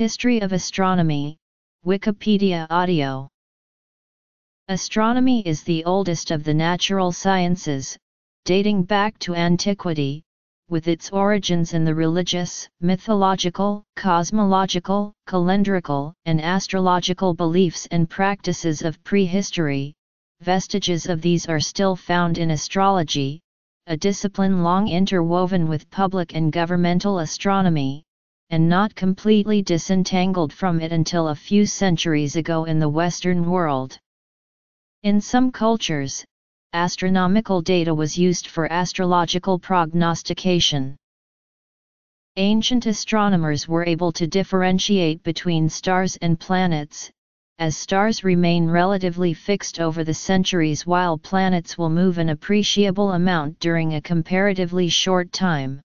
History of Astronomy, Wikipedia Audio. Astronomy is the oldest of the natural sciences, dating back to antiquity, with its origins in the religious, mythological, cosmological, calendrical, and astrological beliefs and practices of prehistory. Vestiges of these are still found in astrology, a discipline long interwoven with public and governmental astronomy, and not completely disentangled from it until a few centuries ago in the Western world. In some cultures, astronomical data was used for astrological prognostication. Ancient astronomers were able to differentiate between stars and planets, as stars remain relatively fixed over the centuries while planets will move an appreciable amount during a comparatively short time.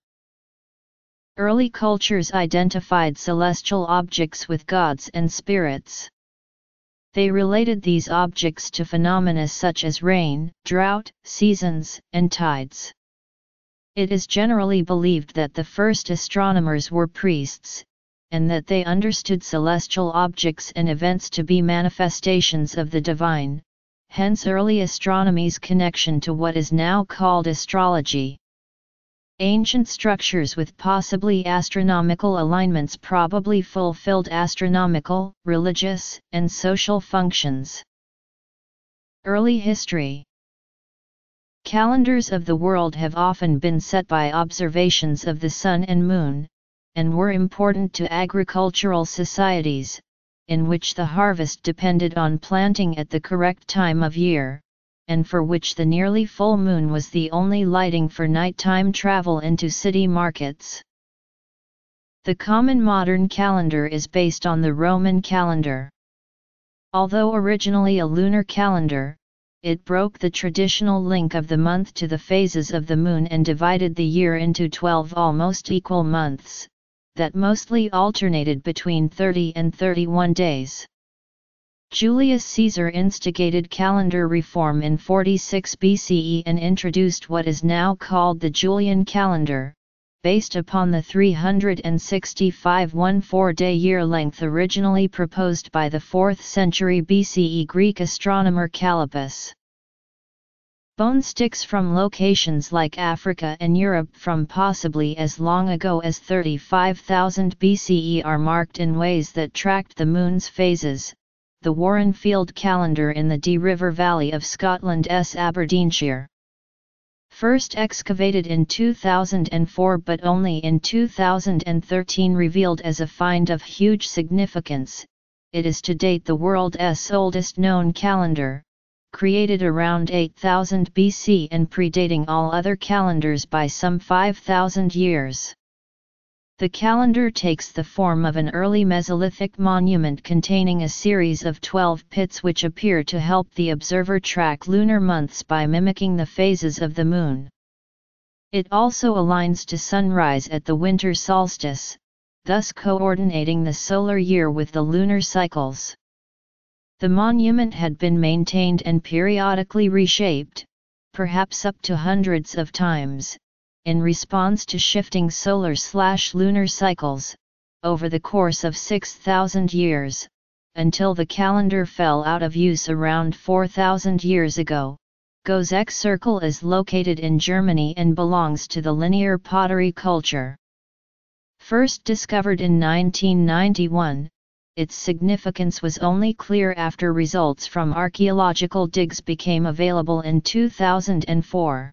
Early cultures identified celestial objects with gods and spirits. They related these objects to phenomena such as rain, drought, seasons, and tides. It is generally believed that the first astronomers were priests, and that they understood celestial objects and events to be manifestations of the divine, hence early astronomy's connection to what is now called astrology. Ancient structures with possibly astronomical alignments probably fulfilled astronomical, religious, and social functions. Early history. Calendars of the world have often been set by observations of the sun and moon, and were important to agricultural societies, in which the harvest depended on planting at the correct time of year, and for which the nearly full moon was the only lighting for nighttime travel into city markets. The common modern calendar is based on the Roman calendar. Although originally a lunar calendar, it broke the traditional link of the month to the phases of the moon and divided the year into 12 almost equal months, that mostly alternated between 30 and 31 days. Julius Caesar instigated calendar reform in 46 BCE and introduced what is now called the Julian calendar, based upon the 365–14-day year length originally proposed by the 4th century BCE Greek astronomer Callippus. Bone sticks from locations like Africa and Europe from possibly as long ago as 35,000 BCE are marked in ways that tracked the moon's phases. The Warren Field calendar in the Dee River Valley of Scotland's Aberdeenshire. First excavated in 2004 but only in 2013 revealed as a find of huge significance, it is to date the world's oldest known calendar, created around 8000 BC and predating all other calendars by some 5000 years. The calendar takes the form of an early Mesolithic monument containing a series of 12 pits which appear to help the observer track lunar months by mimicking the phases of the moon. It also aligns to sunrise at the winter solstice, thus coordinating the solar year with the lunar cycles. The monument had been maintained and periodically reshaped, perhaps up to hundreds of times, in response to shifting solar/lunar cycles, over the course of 6,000 years, until the calendar fell out of use around 4,000 years ago. Goseck Circle is located in Germany and belongs to the linear pottery culture. First discovered in 1991, its significance was only clear after results from archaeological digs became available in 2004.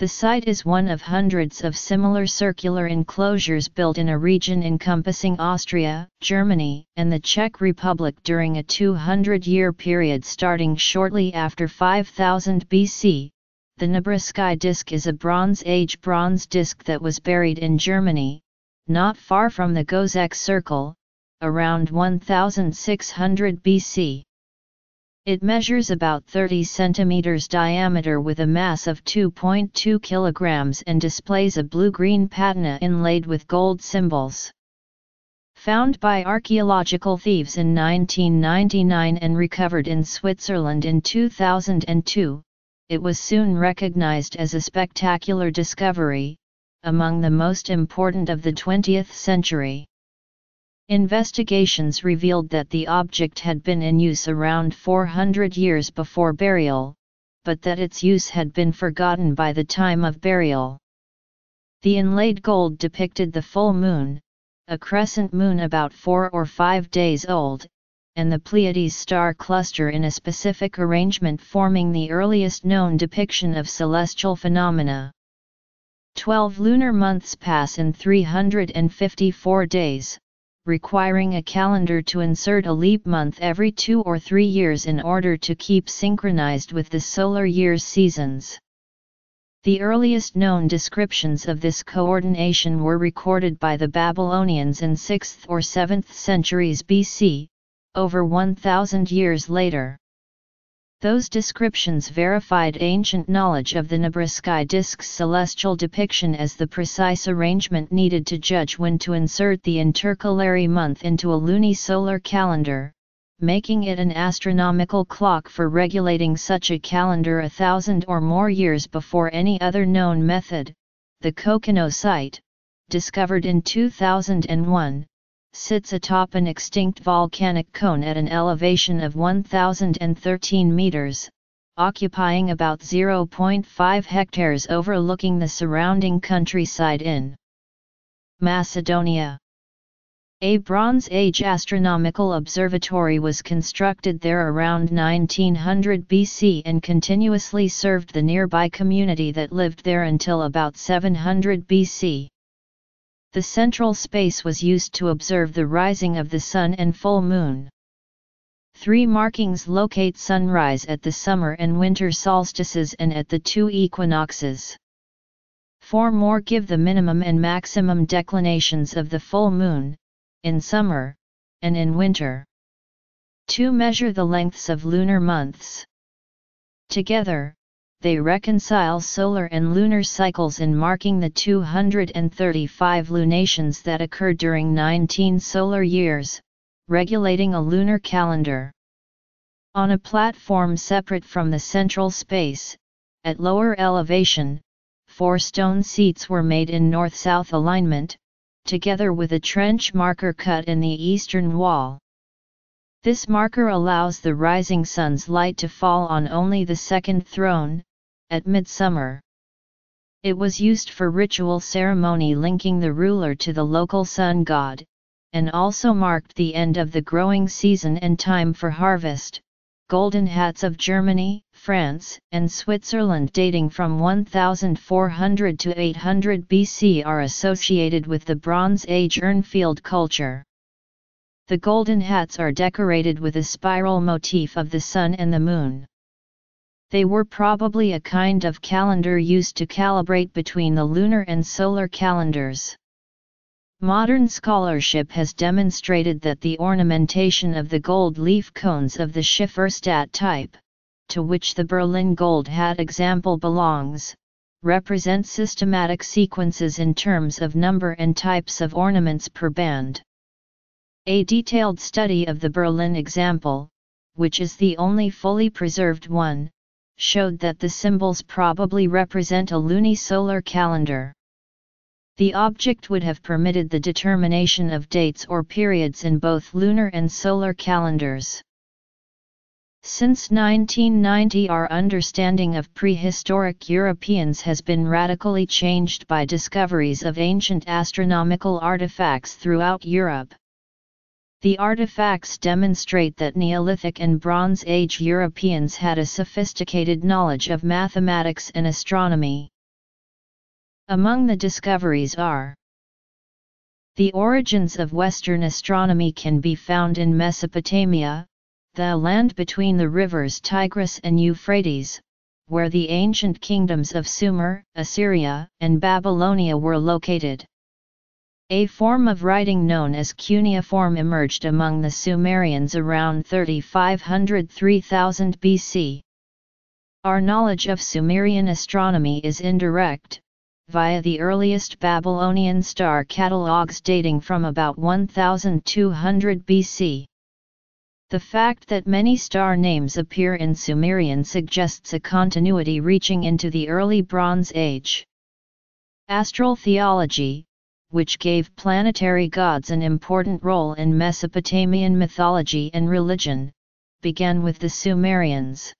The site is one of hundreds of similar circular enclosures built in a region encompassing Austria, Germany, and the Czech Republic during a 200-year period starting shortly after 5000 BC. The Nebra Sky Disc is a Bronze Age bronze disc that was buried in Germany, not far from the Goseck Circle, around 1600 BC. It measures about 30 cm diameter with a mass of 2.2 kg and displays a blue-green patina inlaid with gold symbols. Found by archaeological thieves in 1999 and recovered in Switzerland in 2002, it was soon recognized as a spectacular discovery, among the most important of the 20th century. Investigations revealed that the object had been in use around 400 years before burial, but that its use had been forgotten by the time of burial. The inlaid gold depicted the full moon, a crescent moon about 4 or 5 days old, and the Pleiades star cluster in a specific arrangement, forming the earliest known depiction of celestial phenomena. 12 lunar months pass in 354 days, requiring a calendar to insert a leap month every 2 or 3 years in order to keep synchronized with the solar year's seasons. The earliest known descriptions of this coordination were recorded by the Babylonians in 6th or 7th centuries BC, over 1,000 years later. Those descriptions verified ancient knowledge of the Nebra Sky Disc's celestial depiction as the precise arrangement needed to judge when to insert the intercalary month into a lunisolar calendar, making it an astronomical clock for regulating such a calendar 1,000 or more years before any other known method. The Kokino site, discovered in 2001, sits atop an extinct volcanic cone at an elevation of 1,013 meters, occupying about 0.5 hectares overlooking the surrounding countryside in Macedonia. A Bronze Age astronomical observatory was constructed there around 1900 BC and continuously served the nearby community that lived there until about 700 BC. The central space was used to observe the rising of the sun and full moon. 3 markings locate sunrise at the summer and winter solstices and at the 2 equinoxes. 4 more give the minimum and maximum declinations of the full moon, in summer, and in winter. 2 measure the lengths of lunar months. Together, they reconcile solar and lunar cycles in marking the 235 lunations that occur during 19 solar years, regulating a lunar calendar. On a platform separate from the central space, at lower elevation, 4 stone seats were made in north-south alignment, together with a trench marker cut in the eastern wall. This marker allows the rising sun's light to fall on only the second throne, at midsummer. It was used for ritual ceremony linking the ruler to the local sun god, and also marked the end of the growing season and time for harvest. Golden hats of Germany, France, and Switzerland dating from 1400 to 800 BC are associated with the Bronze Age Urnfield culture. The golden hats are decorated with a spiral motif of the sun and the moon. They were probably a kind of calendar used to calibrate between the lunar and solar calendars. Modern scholarship has demonstrated that the ornamentation of the gold leaf cones of the Schifferstadt type, to which the Berlin gold hat example belongs, represents systematic sequences in terms of number and types of ornaments per band. A detailed study of the Berlin example, which is the only fully preserved one, showed that the symbols probably represent a lunisolar calendar. The object would have permitted the determination of dates or periods in both lunar and solar calendars. Since 1990, our understanding of prehistoric Europeans has been radically changed by discoveries of ancient astronomical artifacts throughout Europe. The artifacts demonstrate that Neolithic and Bronze Age Europeans had a sophisticated knowledge of mathematics and astronomy. Among the discoveries are: the origins of Western astronomy can be found in Mesopotamia, the land between the rivers Tigris and Euphrates, where the ancient kingdoms of Sumer, Assyria, and Babylonia were located. A form of writing known as cuneiform emerged among the Sumerians around 3500–3000 BC. Our knowledge of Sumerian astronomy is indirect, via the earliest Babylonian star catalogues dating from about 1200 BC. The fact that many star names appear in Sumerian suggests a continuity reaching into the early Bronze Age. Astral theology, which gave planetary gods an important role in Mesopotamian mythology and religion, began with the Sumerians.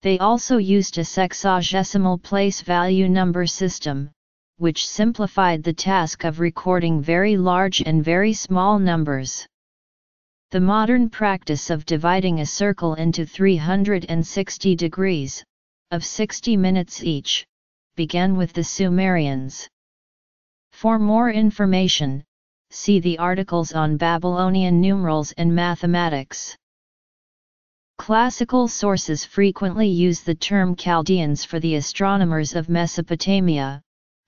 They also used a sexagesimal place-value number system, which simplified the task of recording very large and very small numbers. The modern practice of dividing a circle into 360 degrees, of 60 minutes each, began with the Sumerians. For more information, see the articles on Babylonian numerals and mathematics. Classical sources frequently use the term Chaldeans for the astronomers of Mesopotamia,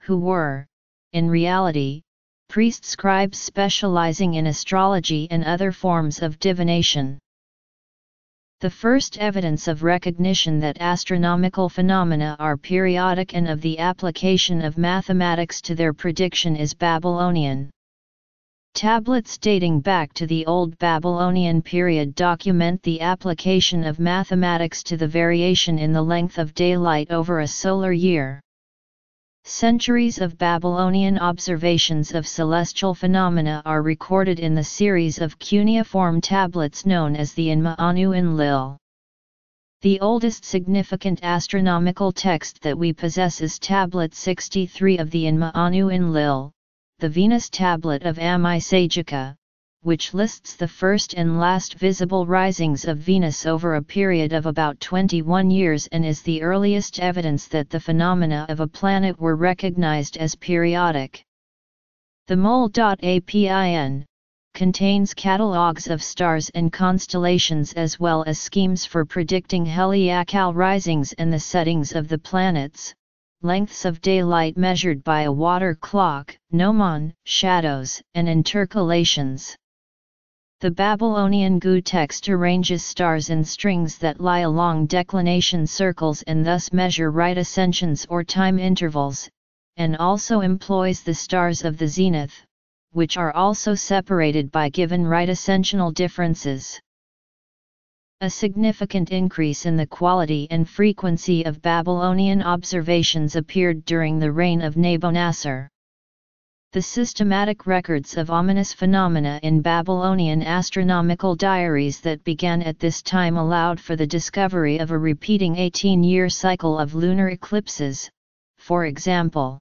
who were, in reality, priest scribes specializing in astrology and other forms of divination. The first evidence of recognition that astronomical phenomena are periodic and of the application of mathematics to their prediction is Babylonian. Tablets dating back to the Old Babylonian period document the application of mathematics to the variation in the length of daylight over a solar year. Centuries of Babylonian observations of celestial phenomena are recorded in the series of cuneiform tablets known as the Enuma Anu Enlil. The oldest significant astronomical text that we possess is Tablet 63 of the Enuma Anu Enlil, the Venus Tablet of Ammisaduqa, which lists the first and last visible risings of Venus over a period of about 21 years and is the earliest evidence that the phenomena of a planet were recognized as periodic. The MUL.APIN contains catalogues of stars and constellations as well as schemes for predicting heliacal risings and the settings of the planets, lengths of daylight measured by a water clock, gnomon, shadows, and intercalations. The Babylonian Gu text arranges stars in strings that lie along declination circles and thus measure right ascensions or time intervals, and also employs the stars of the zenith, which are also separated by given right ascensional differences. A significant increase in the quality and frequency of Babylonian observations appeared during the reign of Nabonassar. The systematic records of ominous phenomena in Babylonian astronomical diaries that began at this time allowed for the discovery of a repeating 18-year cycle of lunar eclipses, for example.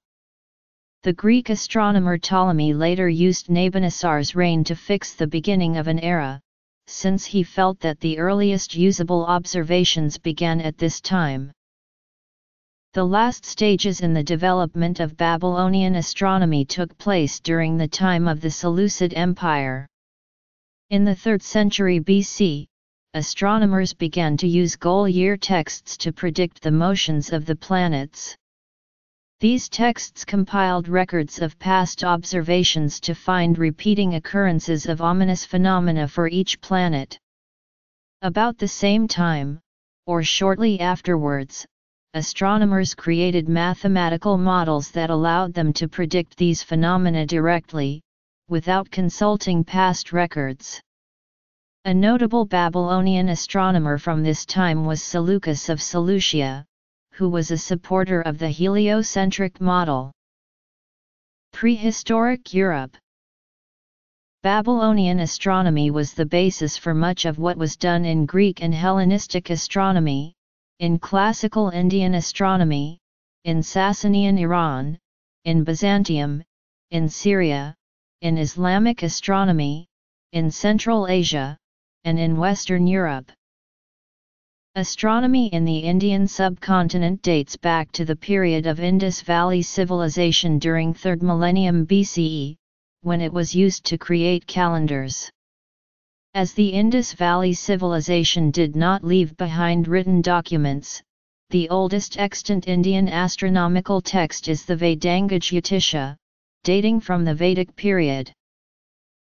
The Greek astronomer Ptolemy later used Nabonassar's reign to fix the beginning of an era, since he felt that the earliest usable observations began at this time. The last stages in the development of Babylonian astronomy took place during the time of the Seleucid Empire. In the 3rd century BC, astronomers began to use goal-year texts to predict the motions of the planets. These texts compiled records of past observations to find repeating occurrences of ominous phenomena for each planet. About the same time, or shortly afterwards, astronomers created mathematical models that allowed them to predict these phenomena directly, without consulting past records. A notable Babylonian astronomer from this time was Seleucus of Seleucia, who was a supporter of the heliocentric model. Prehistoric Europe. Babylonian astronomy was the basis for much of what was done in Greek and Hellenistic astronomy, in classical Indian astronomy, in Sasanian Iran, in Byzantium, in Syria, in Islamic astronomy, in Central Asia, and in Western Europe. Astronomy in the Indian subcontinent dates back to the period of Indus Valley civilization during 3rd millennium BCE, when it was used to create calendars. As the Indus Valley civilization did not leave behind written documents, the oldest extant Indian astronomical text is the Vedangajyotisha, dating from the Vedic period.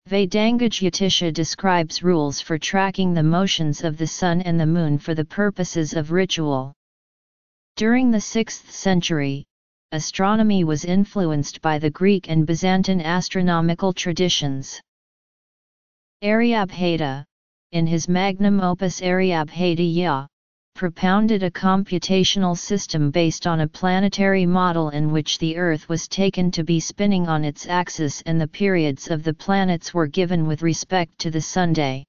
Vedangajyotisha describes rules for tracking the motions of the sun and the moon for the purposes of ritual. During the 6th century, astronomy was influenced by the Greek and Byzantine astronomical traditions. Aryabhata, in his magnum opus Aryabhatiya, propounded a computational system based on a planetary model in which the Earth was taken to be spinning on its axis and the periods of the planets were given with respect to the sunday.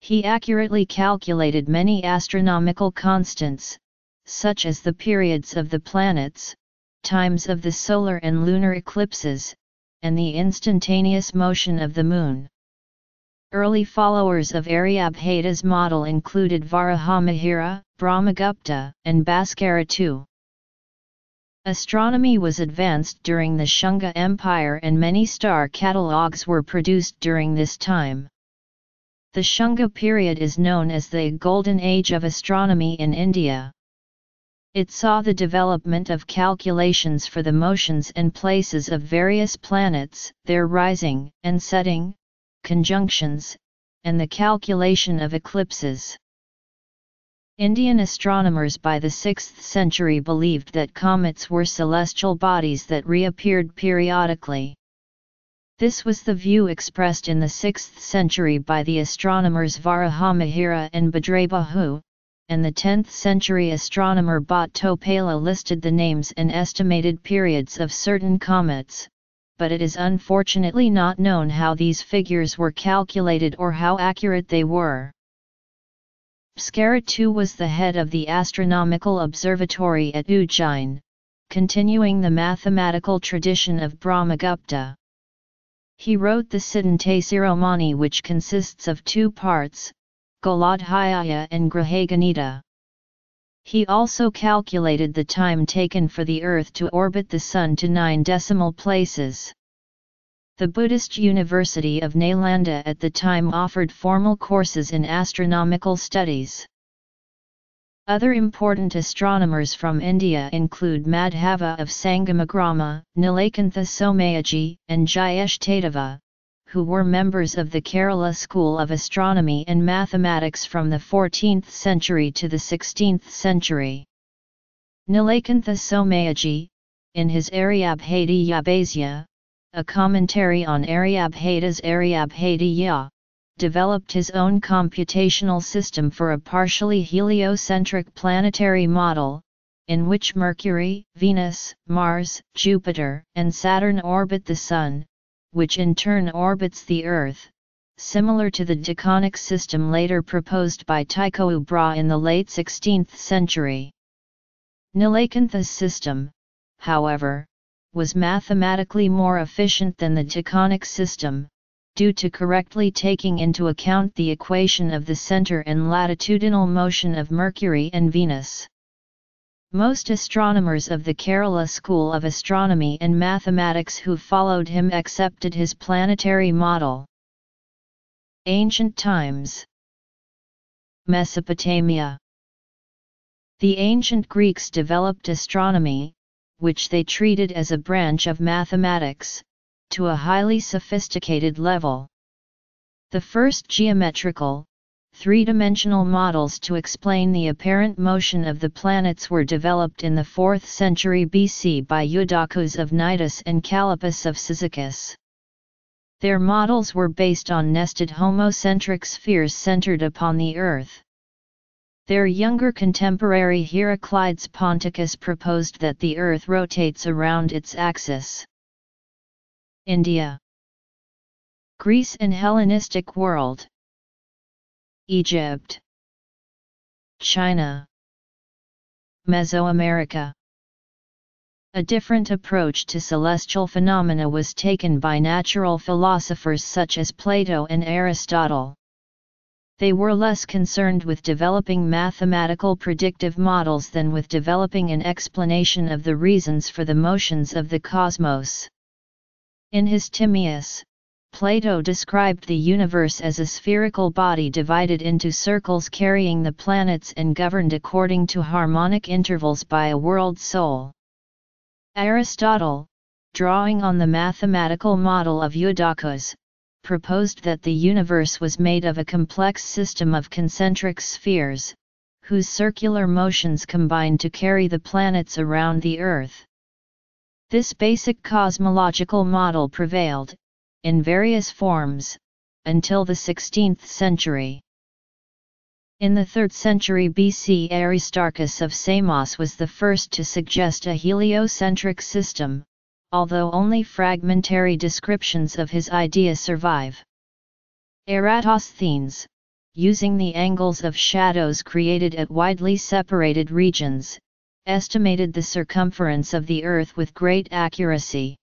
He accurately calculated many astronomical constants, such as the periods of the planets, times of the solar and lunar eclipses, and the instantaneous motion of the moon. Early followers of Aryabhata's model included Varahamihira, Brahmagupta, and Bhaskara II. Astronomy was advanced during the Shunga Empire, and many star catalogues were produced during this time. The Shunga period is known as the Golden Age of astronomy in India. It saw the development of calculations for the motions and places of various planets, their rising and setting, conjunctions, and the calculation of eclipses. Indian astronomers by the 6th century believed that comets were celestial bodies that reappeared periodically. This was the view expressed in the 6th century by the astronomers Varahamihira and Bhadrabahu, and the 10th century astronomer Bhattotpala listed the names and estimated periods of certain comets, but it is unfortunately not known how these figures were calculated or how accurate they were. Bhaskara II was the head of the astronomical observatory at Ujjain, continuing the mathematical tradition of Brahmagupta. He wrote the Siddhantasiromani, which consists of two parts, Goladhyaya and Grahaganita. He also calculated the time taken for the Earth to orbit the Sun to 9 decimal places. The Buddhist University of Nalanda at the time offered formal courses in astronomical studies. Other important astronomers from India include Madhava of Sangamagrama, Nilakantha Somayaji, and Jayesh Tadava, who were members of the Kerala school of astronomy and mathematics from the 14th century to the 16th century. Nilakantha Somayaji, in his Aryabhatiya, a commentary on Aryabhata's Aryabhatiya, developed his own computational system for a partially heliocentric planetary model, in which Mercury, Venus, Mars, Jupiter, and Saturn orbit the Sun, which in turn orbits the Earth, similar to the Tychonic system later proposed by Tycho Brahe in the late 16th century. Nilakantha's system, however, was mathematically more efficient than the Tychonic system, due to correctly taking into account the equation of the center and latitudinal motion of Mercury and Venus. Most astronomers of the Kerala school of astronomy and mathematics who followed him accepted his planetary model. Ancient times. Mesopotamia. The ancient Greeks developed astronomy, which they treated as a branch of mathematics, to a highly sophisticated level. The first geometrical, three-dimensional models to explain the apparent motion of the planets were developed in the 4th century BC by Eudoxus of Cnidus and Callippus of Cyzicus. Their models were based on nested homocentric spheres centered upon the Earth. Their younger contemporary Heraclides Ponticus proposed that the Earth rotates around its axis. India, Greece and Hellenistic world, Egypt, China, Mesoamerica. A different approach to celestial phenomena was taken by natural philosophers such as Plato and Aristotle. They were less concerned with developing mathematical predictive models than with developing an explanation of the reasons for the motions of the cosmos. In his Timaeus, Plato described the universe as a spherical body divided into circles carrying the planets and governed according to harmonic intervals by a world soul. Aristotle, drawing on the mathematical model of Eudoxus, proposed that the universe was made of a complex system of concentric spheres, whose circular motions combined to carry the planets around the Earth. This basic cosmological model prevailed, in various forms, until the 16th century. In the 3rd century BC, Aristarchus of Samos was the first to suggest a heliocentric system, although only fragmentary descriptions of his idea survive. Eratosthenes, using the angles of shadows created at widely separated regions, estimated the circumference of the Earth with great accuracy.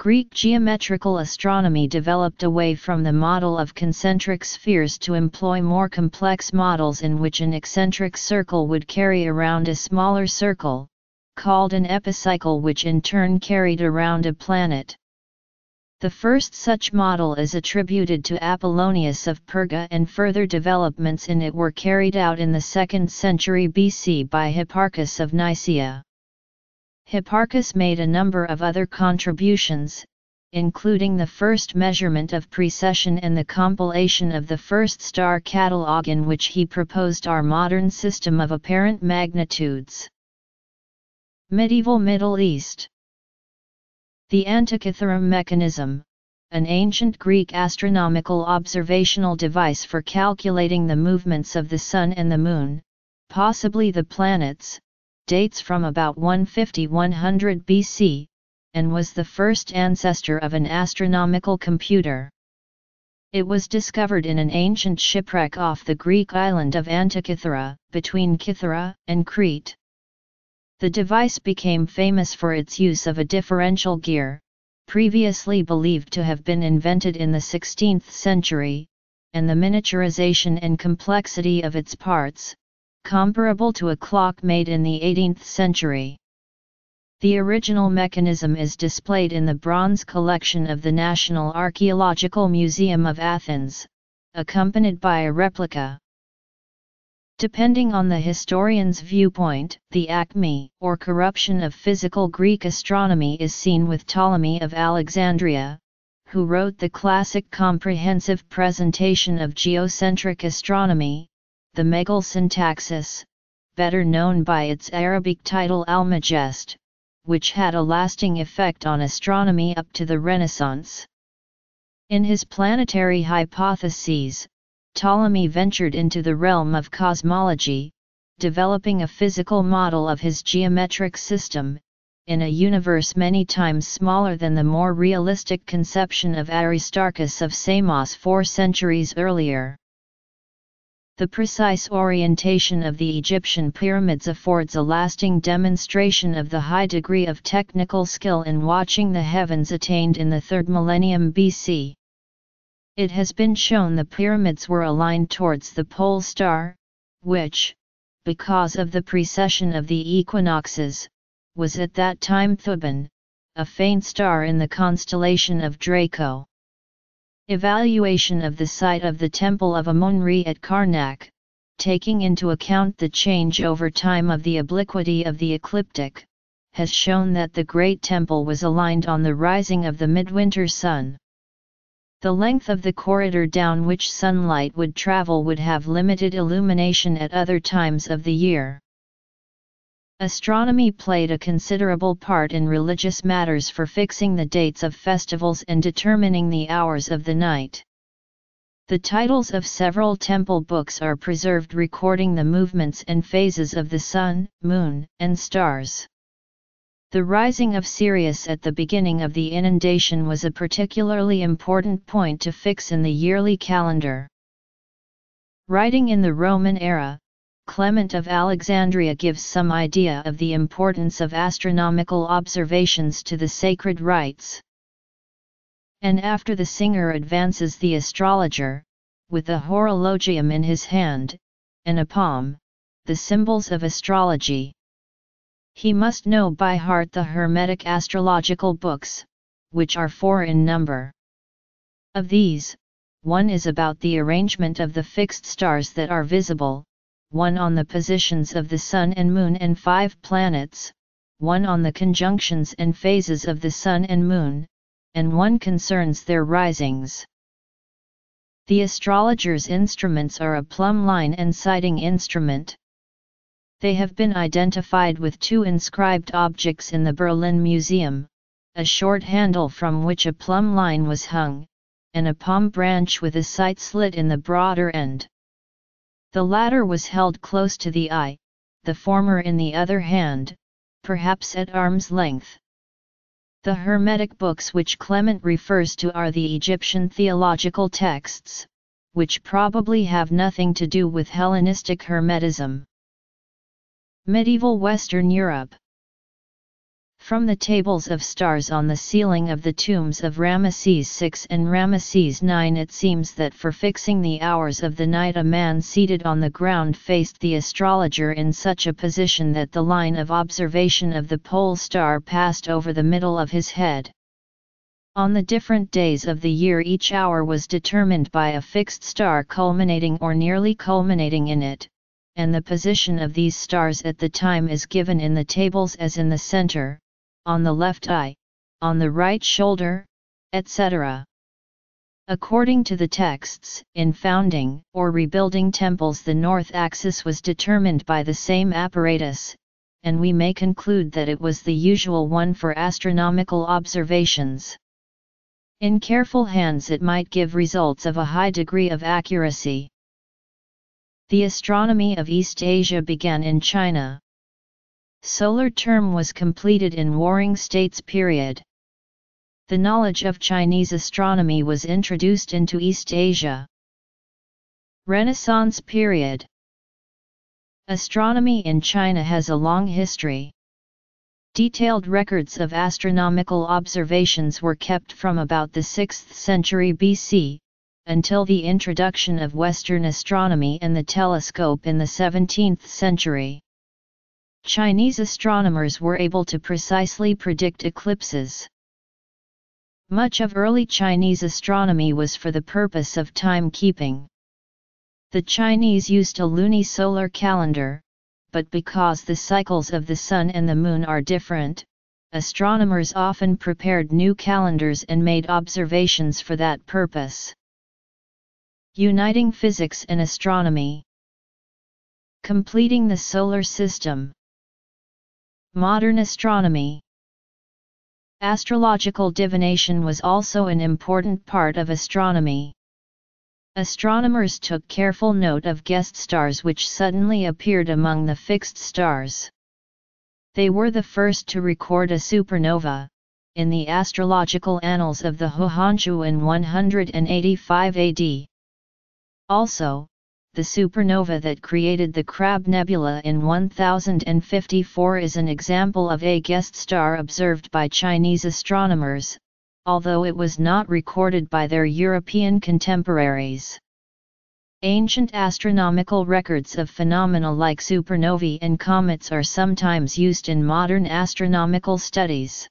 Greek geometrical astronomy developed away from the model of concentric spheres to employ more complex models in which an eccentric circle would carry around a smaller circle, called an epicycle, which in turn carried around a planet. The first such model is attributed to Apollonius of Perga, and further developments in it were carried out in the 2nd century BC by Hipparchus of Nicaea. Hipparchus made a number of other contributions, including the first measurement of precession and the compilation of the first star catalogue, in which he proposed our modern system of apparent magnitudes. Medieval Middle East. The Antikythera mechanism, an ancient Greek astronomical observational device for calculating the movements of the Sun and the Moon, possibly the planets, dates from about 150–100 BC, and was the first ancestor of an astronomical computer. It was discovered in an ancient shipwreck off the Greek island of Antikythera, between Kythera and Crete. The device became famous for its use of a differential gear, previously believed to have been invented in the 16th century, and the miniaturization and complexity of its parts, comparable to a clock made in the 18th century. The original mechanism is displayed in the bronze collection of the National Archaeological Museum of Athens, accompanied by a replica. Depending on the historian's viewpoint, the acme or corruption of physical Greek astronomy is seen with Ptolemy of Alexandria, who wrote the classic comprehensive presentation of geocentric astronomy, the Megalosyntaxis, better known by its Arabic title Al-Majest, which had a lasting effect on astronomy up to the Renaissance. In his planetary hypotheses, Ptolemy ventured into the realm of cosmology, developing a physical model of his geometric system, in a universe many times smaller than the more realistic conception of Aristarchus of Samos 4 centuries earlier. The precise orientation of the Egyptian pyramids affords a lasting demonstration of the high degree of technical skill in watching the heavens attained in the 3rd millennium BC. It has been shown the pyramids were aligned towards the pole star, which, because of the precession of the equinoxes, was at that time Thuban, a faint star in the constellation of Draco. Evaluation of the site of the Temple of Amun-Re at Karnak, taking into account the change over time of the obliquity of the ecliptic, has shown that the Great Temple was aligned on the rising of the midwinter sun. The length of the corridor down which sunlight would travel would have limited illumination at other times of the year. Astronomy played a considerable part in religious matters for fixing the dates of festivals and determining the hours of the night. The titles of several temple books are preserved, recording the movements and phases of the sun, moon, and stars. The rising of Sirius at the beginning of the inundation was a particularly important point to fix in the yearly calendar. Writing in the Roman era, Clement of Alexandria gives some idea of the importance of astronomical observations to the sacred rites. And after the singer advances the astrologer, with a horologium in his hand, and a palm, the symbols of astrology. He must know by heart the Hermetic astrological books, which are 4 in number. Of these, one is about the arrangement of the fixed stars that are visible, one on the positions of the Sun and Moon and 5 planets, one on the conjunctions and phases of the Sun and Moon, and one concerns their risings. The astrologer's instruments are a plumb line and sighting instrument. They have been identified with 2 inscribed objects in the Berlin Museum, a short handle from which a plumb line was hung, and a palm branch with a sight slit in the broader end. The latter was held close to the eye, the former in the other hand, perhaps at arm's length. The Hermetic books which Clement refers to are the Egyptian theological texts, which probably have nothing to do with Hellenistic Hermetism. Medieval Western Europe. From the tables of stars on the ceiling of the tombs of Ramesses VI and Ramesses IX, it seems that for fixing the hours of the night a man seated on the ground faced the astrologer in such a position that the line of observation of the pole star passed over the middle of his head. On the different days of the year each hour was determined by a fixed star culminating or nearly culminating in it, and the position of these stars at the time is given in the tables as in the center, on the left eye, on the right shoulder, etc. According to the texts, in founding or rebuilding temples the north axis was determined by the same apparatus, and we may conclude that it was the usual one for astronomical observations. In careful hands it might give results of a high degree of accuracy. The astronomy of East Asia began in China. Solar term was completed in Warring States period. The knowledge of Chinese astronomy was introduced into East Asia. Renaissance period. Astronomy in China has a long history. Detailed records of astronomical observations were kept from about the 6th century BC, until the introduction of Western astronomy and the telescope in the 17th century. Chinese astronomers were able to precisely predict eclipses. Much of early Chinese astronomy was for the purpose of timekeeping. The Chinese used a lunisolar calendar, but because the cycles of the sun and the moon are different, astronomers often prepared new calendars and made observations for that purpose. Uniting physics and astronomy. Completing the solar system. Modern astronomy. Astrological divination was also an important part of astronomy. Astronomers took careful note of guest stars which suddenly appeared among the fixed stars. They were the first to record a supernova, in the astrological annals of the Hohenshu in 185 AD. Also, the supernova that created the Crab Nebula in 1054 is an example of a guest star observed by Chinese astronomers, although it was not recorded by their European contemporaries. Ancient astronomical records of phenomena like supernovae and comets are sometimes used in modern astronomical studies.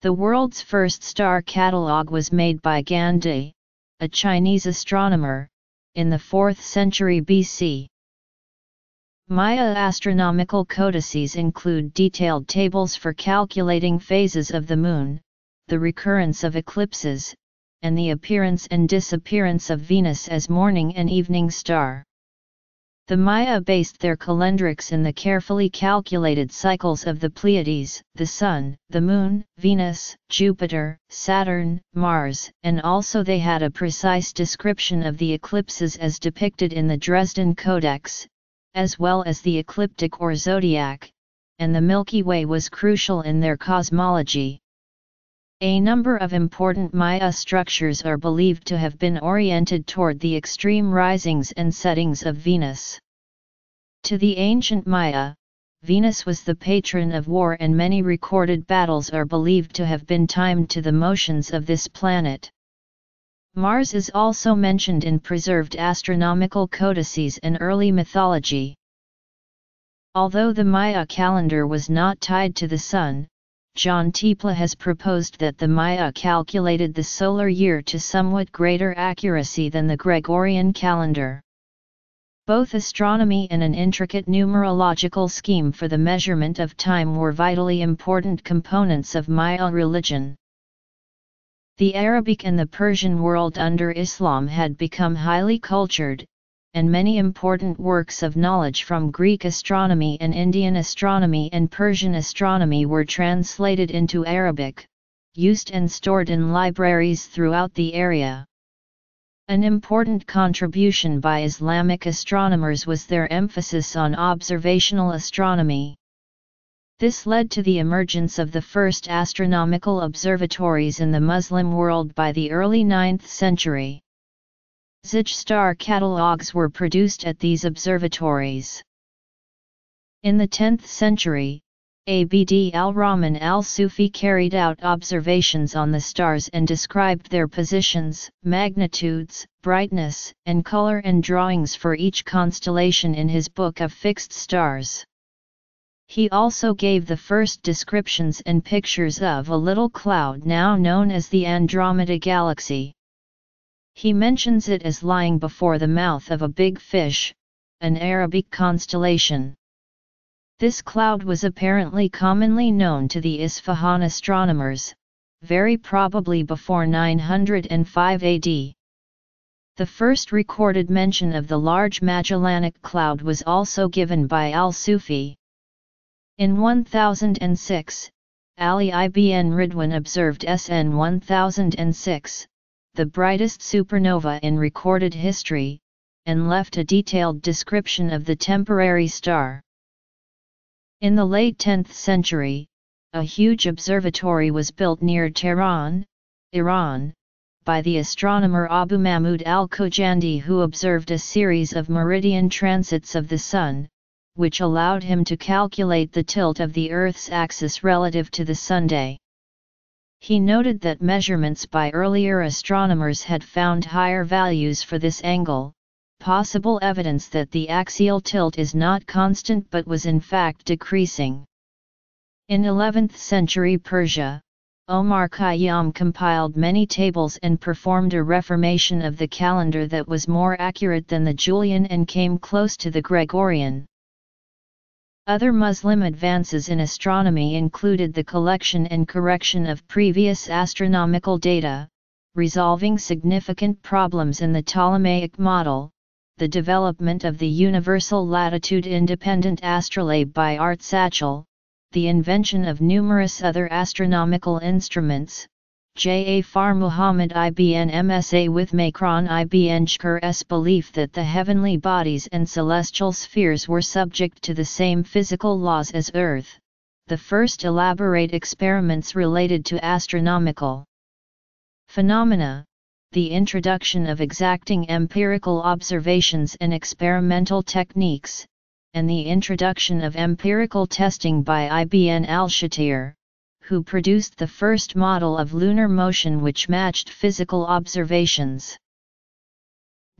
The world's first star catalogue was made by Gan Di, a Chinese astronomer, in the 4th century BC. Maya astronomical codices include detailed tables for calculating phases of the moon, the recurrence of eclipses, and the appearance and disappearance of Venus as morning and evening star. The Maya based their calendrics in the carefully calculated cycles of the Pleiades, the Sun, the Moon, Venus, Jupiter, Saturn, Mars, and also they had a precise description of the eclipses as depicted in the Dresden Codex, as well as the ecliptic or zodiac, and the Milky Way was crucial in their cosmology. A number of important Maya structures are believed to have been oriented toward the extreme risings and settings of Venus. To the ancient Maya, Venus was the patron of war, and many recorded battles are believed to have been timed to the motions of this planet. Mars is also mentioned in preserved astronomical codices and early mythology. Although the Maya calendar was not tied to the sun, John Tipler has proposed that the Maya calculated the solar year to somewhat greater accuracy than the Gregorian calendar. Both astronomy and an intricate numerological scheme for the measurement of time were vitally important components of Maya religion. The Arabic and the Persian world under Islam had become highly cultured, and many important works of knowledge from Greek astronomy and Indian astronomy and Persian astronomy were translated into Arabic, used and stored in libraries throughout the area. An important contribution by Islamic astronomers was their emphasis on observational astronomy. This led to the emergence of the first astronomical observatories in the Muslim world by the early 9th century. Zich star catalogues were produced at these observatories. In the 10th century, Abd al-Rahman al-Sufi carried out observations on the stars and described their positions, magnitudes, brightness, and color, and drawings for each constellation in his book of fixed stars. He also gave the first descriptions and pictures of a little cloud now known as the Andromeda Galaxy. He mentions it as lying before the mouth of a big fish, an Arabic constellation. This cloud was apparently commonly known to the Isfahan astronomers, very probably before 905 AD. The first recorded mention of the large Magellanic Cloud was also given by al-Sufi. In 1006, Ali ibn Ridwan observed SN 1006, the brightest supernova in recorded history, and left a detailed description of the temporary star. In the late 10th century, a huge observatory was built near Tehran, Iran, by the astronomer Abu Mahmud al-Khujandi, who observed a series of meridian transits of the Sun, which allowed him to calculate the tilt of the Earth's axis relative to the Sunday. He noted that measurements by earlier astronomers had found higher values for this angle, possible evidence that the axial tilt is not constant but was in fact decreasing. In 11th century Persia, Omar Khayyam compiled many tables and performed a reformation of the calendar that was more accurate than the Julian and came close to the Gregorian. Other Muslim advances in astronomy included the collection and correction of previous astronomical data, resolving significant problems in the Ptolemaic model, the development of the universal latitude-independent astrolabe by Art Satchel, the invention of numerous other astronomical instruments, J. A. Far Muhammad ibn Msa with Makran ibn Shkur's belief that the heavenly bodies and celestial spheres were subject to the same physical laws as Earth, the first elaborate experiments related to astronomical phenomena, the introduction of exacting empirical observations and experimental techniques, and the introduction of empirical testing by Ibn al-Shatir, who produced the first model of lunar motion which matched physical observations.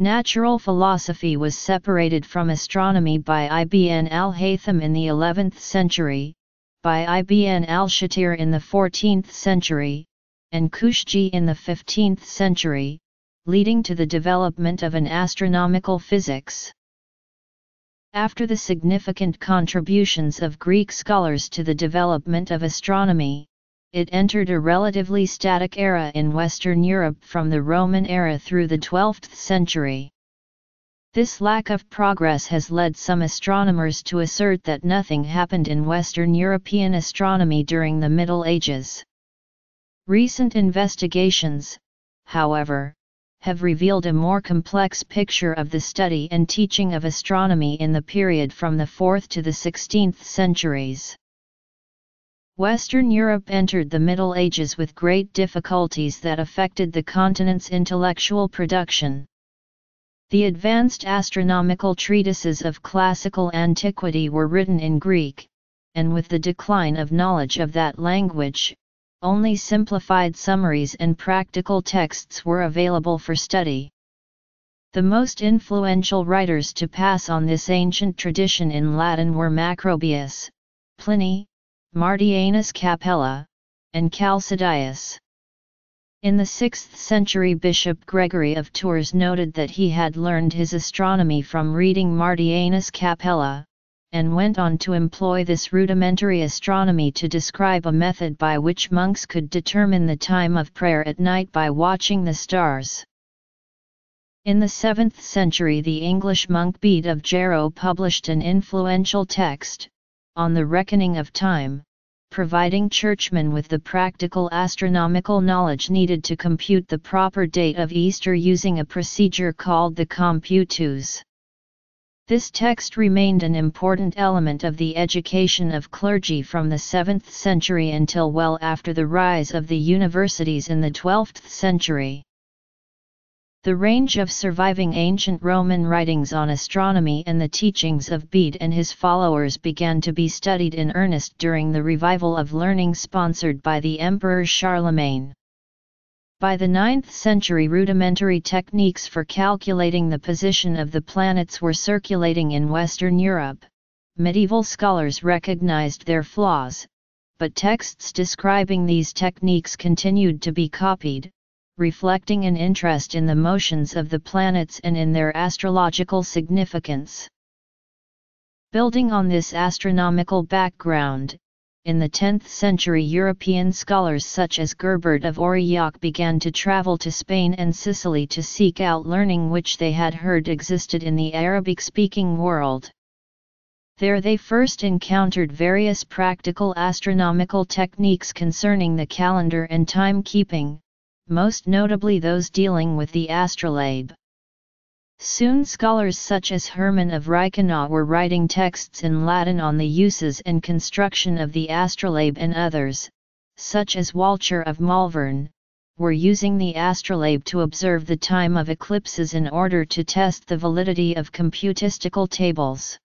Natural philosophy was separated from astronomy by Ibn al-Haytham in the 11th century, by Ibn al-Shatir in the 14th century, and Kushji in the 15th century, leading to the development of an astronomical physics. After the significant contributions of Greek scholars to the development of astronomy, it entered a relatively static era in Western Europe from the Roman era through the 12th century. This lack of progress has led some astronomers to assert that nothing happened in Western European astronomy during the Middle Ages. Recent investigations, however, have revealed a more complex picture of the study and teaching of astronomy in the period from the 4th to the 16th centuries. Western Europe entered the Middle Ages with great difficulties that affected the continent's intellectual production. The advanced astronomical treatises of classical antiquity were written in Greek, and with the decline of knowledge of that language, only simplified summaries and practical texts were available for study. The most influential writers to pass on this ancient tradition in Latin were Macrobius, Pliny, Martianus Capella, and Chalcidius. In the 6th century, Bishop Gregory of Tours noted that he had learned his astronomy from reading Martianus Capella, and went on to employ this rudimentary astronomy to describe a method by which monks could determine the time of prayer at night by watching the stars. In the 7th century, the English monk Bede of Jarrow published an influential text, On the Reckoning of Time, providing churchmen with the practical astronomical knowledge needed to compute the proper date of Easter using a procedure called the computus. This text remained an important element of the education of clergy from the 7th century until well after the rise of the universities in the 12th century. The range of surviving ancient Roman writings on astronomy and the teachings of Bede and his followers began to be studied in earnest during the revival of learning sponsored by the Emperor Charlemagne. By the 9th century, rudimentary techniques for calculating the position of the planets were circulating in Western Europe. Medieval scholars recognized their flaws, but texts describing these techniques continued to be copied, reflecting an interest in the motions of the planets and in their astrological significance. Building on this astronomical background, in the 10th century, European scholars such as Gerbert of Aurillac began to travel to Spain and Sicily to seek out learning which they had heard existed in the Arabic-speaking world. There they first encountered various practical astronomical techniques concerning the calendar and timekeeping, most notably those dealing with the astrolabe. Soon scholars such as Hermann of Reichenau were writing texts in Latin on the uses and construction of the astrolabe, and others, such as Walcher of Malvern, were using the astrolabe to observe the time of eclipses in order to test the validity of computistical tables.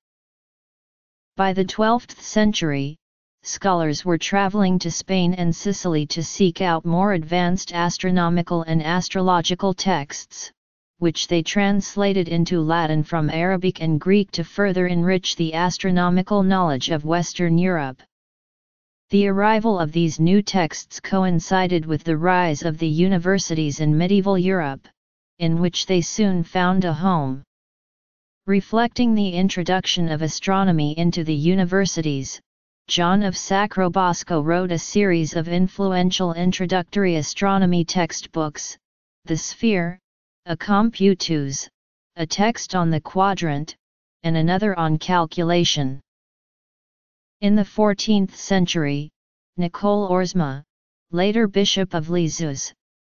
By the 12th century, scholars were traveling to Spain and Sicily to seek out more advanced astronomical and astrological texts, which they translated into Latin from Arabic and Greek to further enrich the astronomical knowledge of Western Europe. The arrival of these new texts coincided with the rise of the universities in medieval Europe, in which they soon found a home. Reflecting the introduction of astronomy into the universities, John of Sacrobosco wrote a series of influential introductory astronomy textbooks, The Sphere, a Computus, a text on the quadrant, and another on calculation. In the 14th century, Nicole Orsma, later Bishop of Lisieux,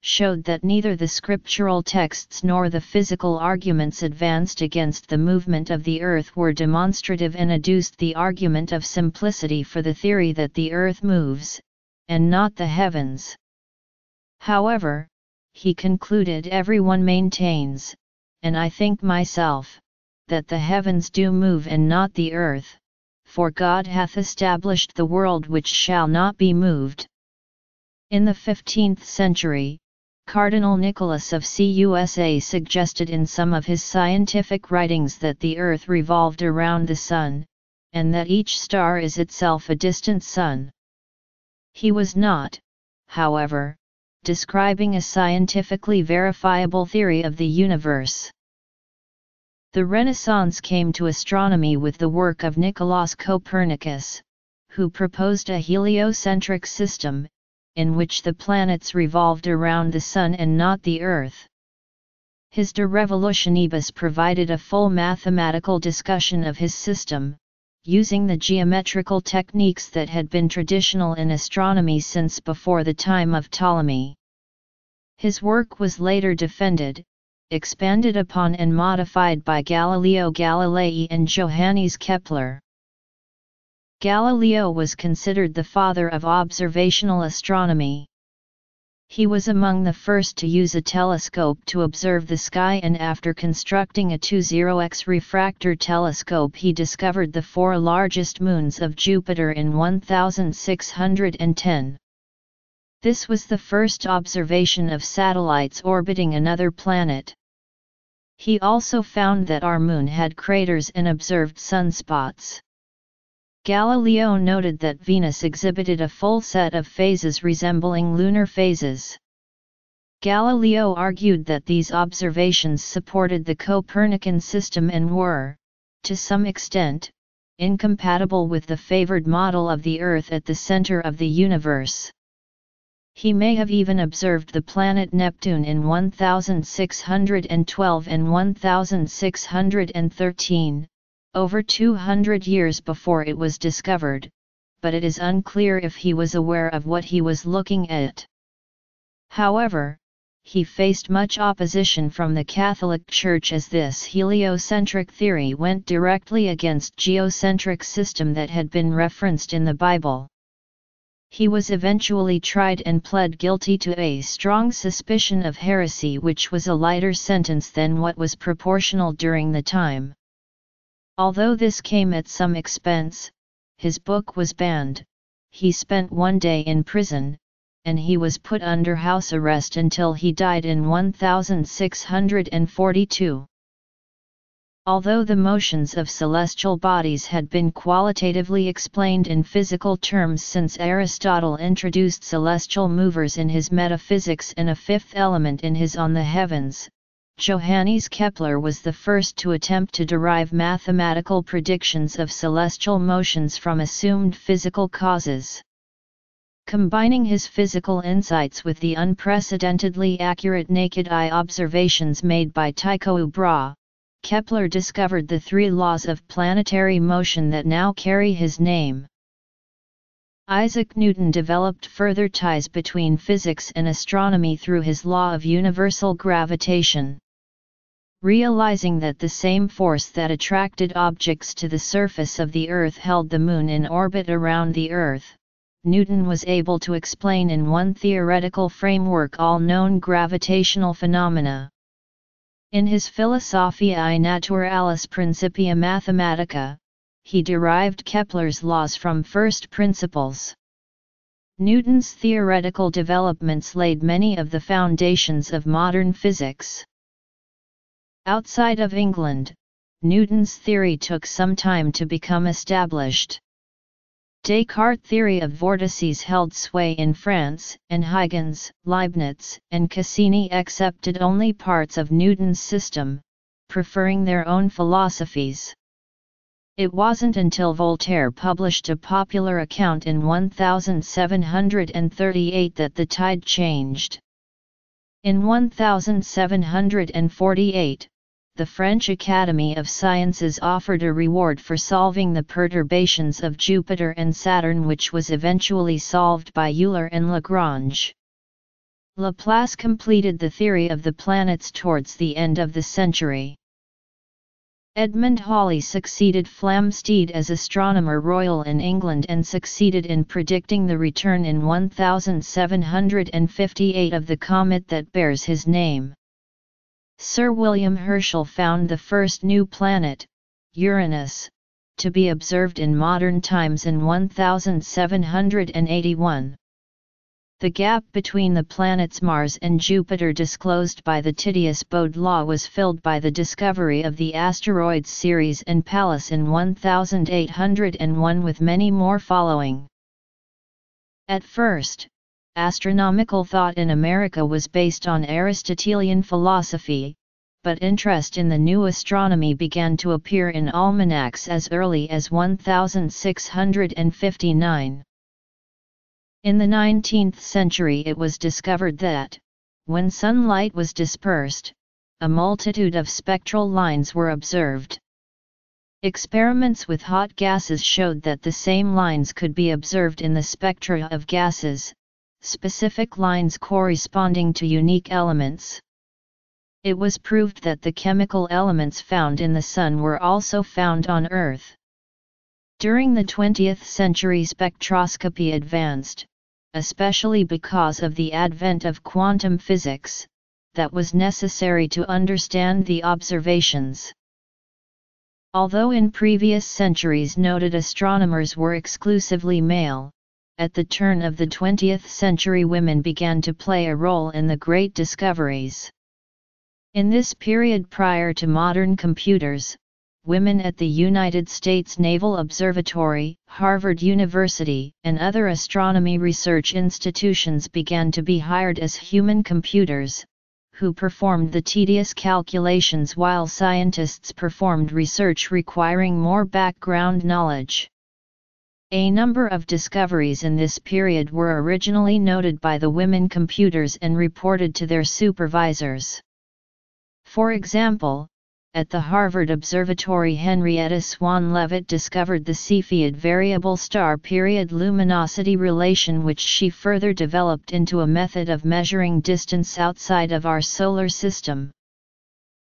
showed that neither the scriptural texts nor the physical arguments advanced against the movement of the earth were demonstrative, and adduced the argument of simplicity for the theory that the earth moves, and not the heavens. However, he concluded, everyone maintains, and I think myself, that the heavens do move and not the earth, for God hath established the world which shall not be moved. In the 15th century, Cardinal Nicholas of Cusa suggested in some of his scientific writings that the earth revolved around the sun, and that each star is itself a distant sun. He was not, however, describing a scientifically verifiable theory of the universe. The Renaissance came to astronomy with the work of Nicolaus Copernicus, who proposed a heliocentric system, in which the planets revolved around the sun and not the earth. His De Revolutionibus provided a full mathematical discussion of his system, using the geometrical techniques that had been traditional in astronomy since before the time of Ptolemy. His work was later defended, expanded upon and modified by Galileo Galilei and Johannes Kepler. Galileo was considered the father of observational astronomy. He was among the first to use a telescope to observe the sky, and after constructing a 20x refractor telescope he discovered the four largest moons of Jupiter in 1610. This was the first observation of satellites orbiting another planet. He also found that our moon had craters and observed sunspots. Galileo noted that Venus exhibited a full set of phases resembling lunar phases. Galileo argued that these observations supported the Copernican system and were, to some extent, incompatible with the favored model of the Earth at the center of the universe. He may have even observed the planet Neptune in 1612 and 1613. Over 200 years before it was discovered, but it is unclear if he was aware of what he was looking at. However, he faced much opposition from the Catholic Church, as this heliocentric theory went directly against the geocentric system that had been referenced in the Bible. He was eventually tried and pled guilty to a strong suspicion of heresy, which was a lighter sentence than what was proportional during the time. Although this came at some expense, his book was banned, he spent one day in prison, and he was put under house arrest until he died in 1642. Although the motions of celestial bodies had been qualitatively explained in physical terms since Aristotle introduced celestial movers in his Metaphysics and a fifth element in his On the Heavens, Johannes Kepler was the first to attempt to derive mathematical predictions of celestial motions from assumed physical causes. Combining his physical insights with the unprecedentedly accurate naked-eye observations made by Tycho Brahe, Kepler discovered the three laws of planetary motion that now carry his name. Isaac Newton developed further ties between physics and astronomy through his law of universal gravitation. Realizing that the same force that attracted objects to the surface of the Earth held the Moon in orbit around the Earth, Newton was able to explain in one theoretical framework all known gravitational phenomena. In his Philosophiae Naturalis Principia Mathematica, he derived Kepler's laws from first principles. Newton's theoretical developments laid many of the foundations of modern physics. Outside of England, Newton's theory took some time to become established. Descartes' theory of vortices held sway in France, and Huygens, Leibniz, and Cassini accepted only parts of Newton's system, preferring their own philosophies. It wasn't until Voltaire published a popular account in 1738 that the tide changed. In 1748, the French Academy of Sciences offered a reward for solving the perturbations of Jupiter and Saturn, which was eventually solved by Euler and Lagrange. Laplace completed the theory of the planets towards the end of the century. Edmund Halley succeeded Flamsteed as Astronomer Royal in England and succeeded in predicting the return in 1758 of the comet that bears his name. Sir William Herschel found the first new planet, Uranus, to be observed in modern times in 1781. The gap between the planets Mars and Jupiter disclosed by the Titius-Bode law was filled by the discovery of the asteroids Ceres and Pallas in 1801, with many more following. At first, astronomical thought in America was based on Aristotelian philosophy, but interest in the new astronomy began to appear in almanacs as early as 1659. In the 19th century, it was discovered that, when sunlight was dispersed, a multitude of spectral lines were observed. Experiments with hot gases showed that the same lines could be observed in the spectra of gases, specific lines corresponding to unique elements. It was proved that the chemical elements found in the Sun were also found on Earth. During the 20th century, spectroscopy advanced, especially because of the advent of quantum physics, that was necessary to understand the observations. Although in previous centuries noted astronomers were exclusively male, at the turn of the 20th century, women began to play a role in the great discoveries. In this period prior to modern computers, women at the United States Naval Observatory, Harvard University, and other astronomy research institutions began to be hired as human computers, who performed the tedious calculations while scientists performed research requiring more background knowledge. A number of discoveries in this period were originally noted by the women computers and reported to their supervisors. For example, at the Harvard Observatory Henrietta Swan Leavitt discovered the Cepheid variable star period luminosity relation, which she further developed into a method of measuring distance outside of our solar system.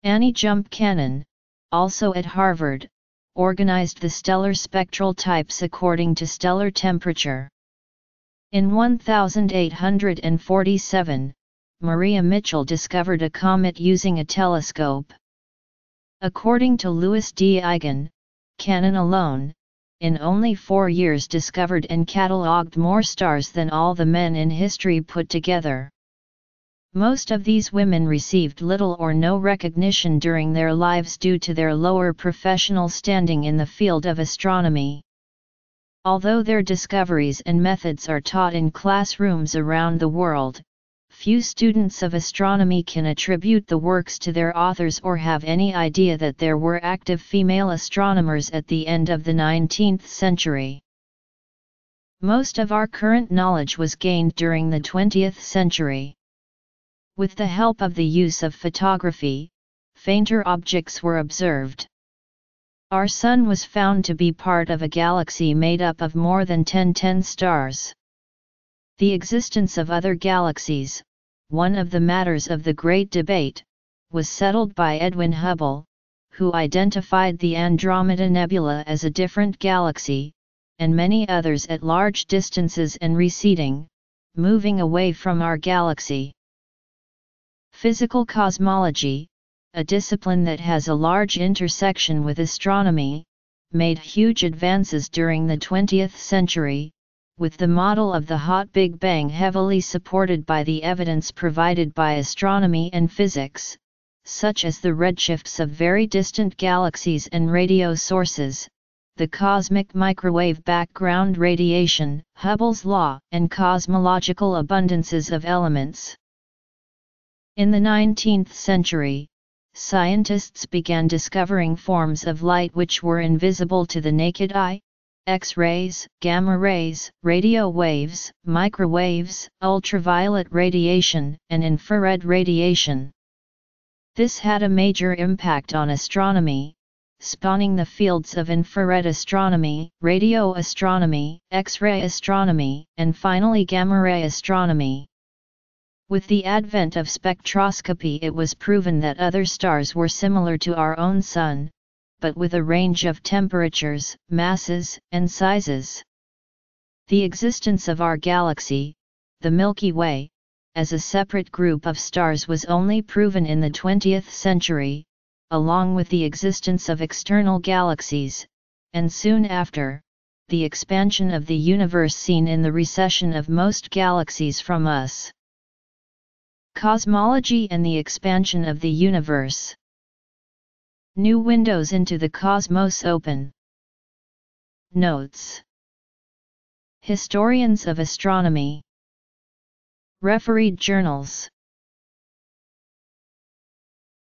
Annie Jump Cannon, also at Harvard, organized the stellar spectral types according to stellar temperature. In 1847, Maria Mitchell discovered a comet using a telescope. According to Louis D. Eigen, Cannon alone, in only 4 years discovered and catalogued more stars than all the men in history put together. Most of these women received little or no recognition during their lives due to their lower professional standing in the field of astronomy. Although their discoveries and methods are taught in classrooms around the world, few students of astronomy can attribute the works to their authors or have any idea that there were active female astronomers at the end of the 19th century. Most of our current knowledge was gained during the 20th century. With the help of the use of photography, fainter objects were observed. Our Sun was found to be part of a galaxy made up of more than 10 stars. The existence of other galaxies, one of the matters of the Great Debate, was settled by Edwin Hubble, who identified the Andromeda Nebula as a different galaxy, and many others at large distances and receding, moving away from our galaxy. Physical cosmology, a discipline that has a large intersection with astronomy, made huge advances during the 20th century, with the model of the hot Big Bang heavily supported by the evidence provided by astronomy and physics, such as the redshifts of very distant galaxies and radio sources, the cosmic microwave background radiation, Hubble's law, and cosmological abundances of elements. In the 19th century, scientists began discovering forms of light which were invisible to the naked eye: X-rays, gamma rays, radio waves, microwaves, ultraviolet radiation, and infrared radiation. This had a major impact on astronomy, spawning the fields of infrared astronomy, radio astronomy, X-ray astronomy, and finally gamma ray astronomy. With the advent of spectroscopy, it was proven that other stars were similar to our own Sun, but with a range of temperatures, masses, and sizes. The existence of our galaxy, the Milky Way, as a separate group of stars was only proven in the 20th century, along with the existence of external galaxies, and soon after, the expansion of the universe seen in the recession of most galaxies from us. Cosmology and the expansion of the universe. New windows into the cosmos open. Notes. Historians of astronomy. Refereed journals.